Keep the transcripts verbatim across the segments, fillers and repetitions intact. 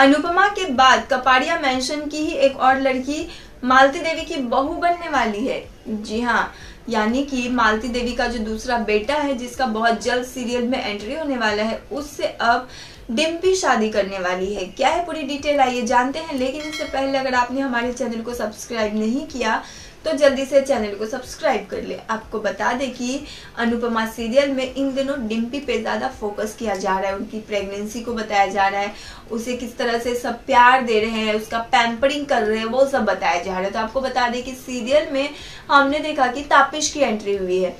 अनुपमा के बाद कपाड़िया मेंशन की ही एक और लड़की मालती देवी की बहू बनने वाली है। जी हाँ, यानी कि मालती देवी का जो दूसरा बेटा है, जिसका बहुत जल्द सीरियल में एंट्री होने वाला है, उससे अब डिम्पी शादी करने वाली है। क्या है पूरी डिटेल, आइए जानते हैं। लेकिन इससे पहले अगर आपने हमारे चैनल को सब्सक्राइब नहीं किया तो जल्दी से चैनल को सब्सक्राइब कर ले। आपको बता दें कि अनुपमा सीरियल में इन दिनों डिम्पी पे ज़्यादा फोकस किया जा रहा है। उनकी प्रेगनेंसी को बताया जा रहा है, उसे किस तरह से सब प्यार दे रहे हैं, उसका पैम्परिंग कर रहे हैं, वो सब बताया जा रहा है। तो आपको बता दें कि सीरियल में हमने देखा कि तापिश की एंट्री हुई है।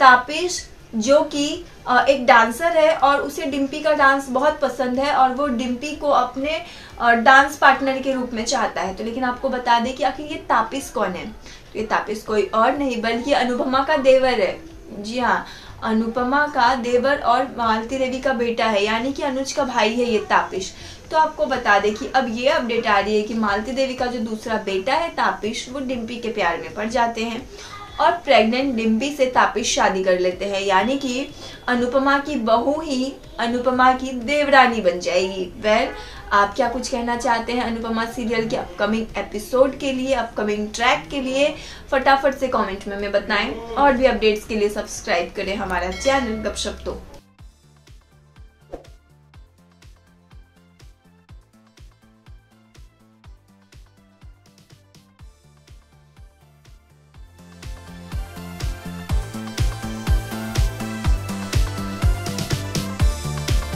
तापिश जो कि एक डांसर है और उसे डिम्पी का डांस बहुत पसंद है और वो डिम्पी को अपने डांस पार्टनर के रूप में चाहता है। तो लेकिन आपको बता दें कि आखिर ये तापिश कौन है। तो ये तापिश कोई और नहीं बल्कि अनुपमा का देवर है। जी हाँ, अनुपमा का देवर और मालती देवी का बेटा है, यानी कि अनुज का भाई है ये तापिश। तो आपको बता दें कि अब ये अपडेट आ रही है कि मालती देवी का जो दूसरा बेटा है तापिश, वो डिम्पी के प्यार में पड़ जाते हैं और प्रेग्नेंट डिम्पी से तापिश शादी कर लेते हैं। यानी कि अनुपमा की बहू ही अनुपमा की देवरानी बन जाएगी। वेल, आप क्या कुछ कहना चाहते हैं अनुपमा सीरियल के अपकमिंग एपिसोड के लिए, अपकमिंग ट्रैक के लिए, फटाफट से कमेंट में हमें बताएं। और भी अपडेट्स के लिए सब्सक्राइब करें हमारा चैनल गपशप तो।